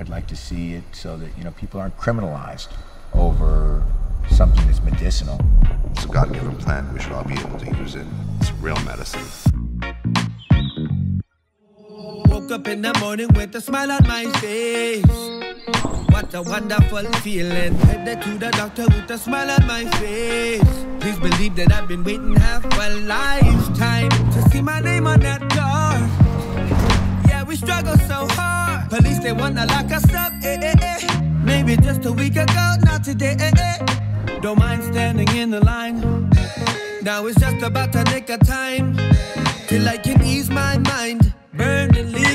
I'd like to see it so that, you know, people aren't criminalized over something that's medicinal. It's a God-given plant. We should all be able to use it. It's real medicine. Woke up in the morning with a smile on my face. What a wonderful feeling. Headed to the doctor with a smile on my face. Please believe that I've been waiting half a lifetime to see my name on that door. Yeah, we struggle so hard. Police, they wanna lock us up. Eh, eh, eh. Maybe just a week ago, not today. Eh, eh. Don't mind standing in the line. Now it's just about to nick a time till I can ease my mind. Burn and leave.